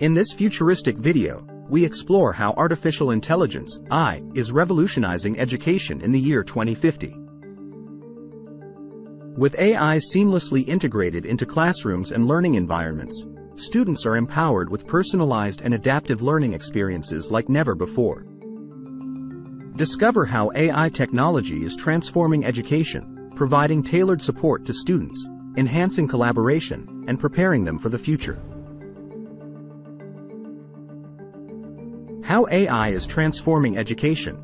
In this futuristic video, we explore how artificial intelligence, AI, is revolutionizing education in the year 2050. With AI seamlessly integrated into classrooms and learning environments, students are empowered with personalized and adaptive learning experiences like never before. Discover how AI technology is transforming education, providing tailored support to students, enhancing collaboration, and preparing them for the future. How AI is transforming education.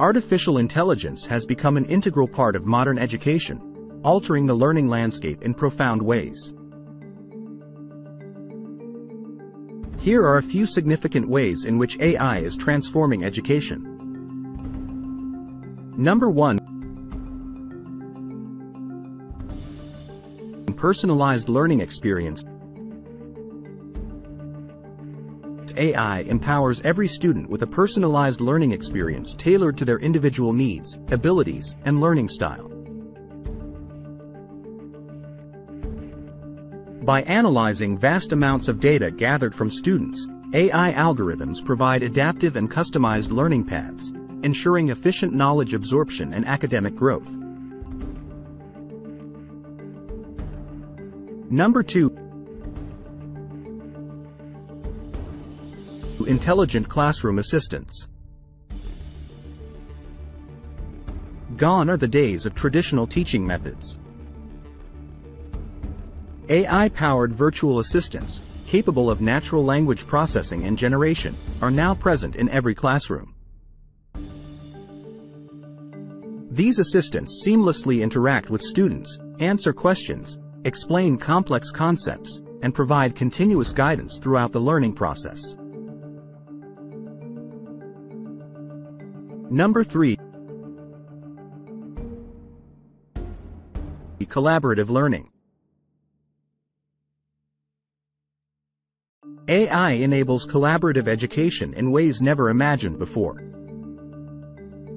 Artificial intelligence has become an integral part of modern education, altering the learning landscape in profound ways. Here are a few significant ways in which AI is transforming education. Number 1. Personalized learning experience. AI empowers every student with a personalized learning experience tailored to their individual needs, abilities, and learning style. By analyzing vast amounts of data gathered from students, AI algorithms provide adaptive and customized learning paths, ensuring efficient knowledge absorption and academic growth. Number 2. Intelligent classroom assistants. Gone are the days of traditional teaching methods. AI-powered virtual assistants, capable of natural language processing and generation, are now present in every classroom. These assistants seamlessly interact with students, answer questions, explain complex concepts, and provide continuous guidance throughout the learning process. Number 3. Collaborative learning. AI enables collaborative education in ways never imagined before.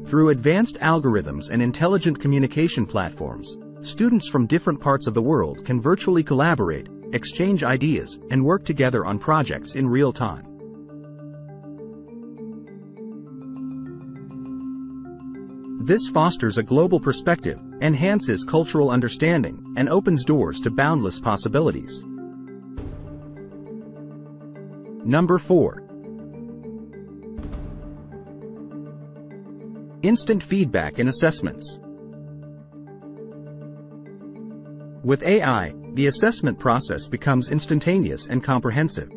Through advanced algorithms and intelligent communication platforms, students from different parts of the world can virtually collaborate, exchange ideas, and work together on projects in real time. This fosters a global perspective, enhances cultural understanding, and opens doors to boundless possibilities. Number 4. Instant feedback in assessments. With AI, the assessment process becomes instantaneous and comprehensive.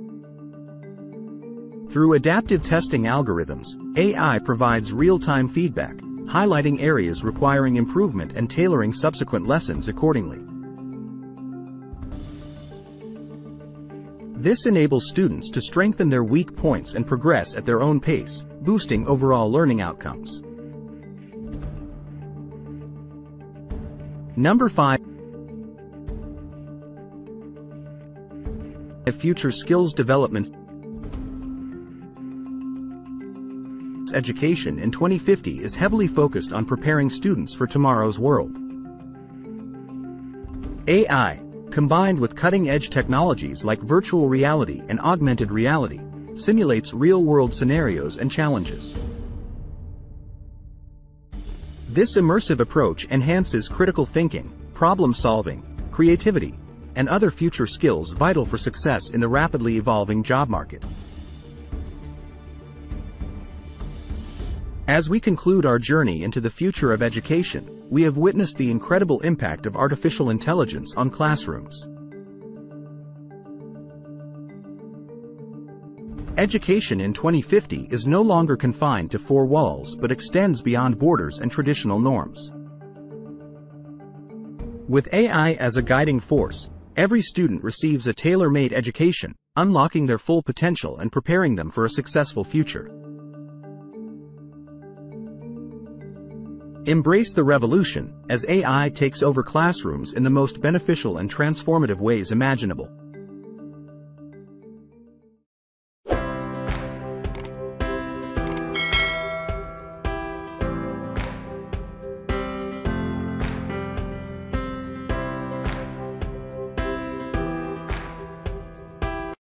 Through adaptive testing algorithms, AI provides real-time feedback, highlighting areas requiring improvement and tailoring subsequent lessons accordingly. This enables students to strengthen their weak points and progress at their own pace, boosting overall learning outcomes. Number 5. Future skills development. Education in 2050 is heavily focused on preparing students for tomorrow's world. AI, combined with cutting-edge technologies like virtual reality and augmented reality, simulates real-world scenarios and challenges. This immersive approach enhances critical thinking, problem-solving, creativity, and other future skills vital for success in the rapidly evolving job market. As we conclude our journey into the future of education, we have witnessed the incredible impact of artificial intelligence on classrooms. Education in 2050 is no longer confined to four walls but extends beyond borders and traditional norms. With AI as a guiding force, every student receives a tailor-made education, unlocking their full potential and preparing them for a successful future. Embrace the revolution, as AI takes over classrooms in the most beneficial and transformative ways imaginable.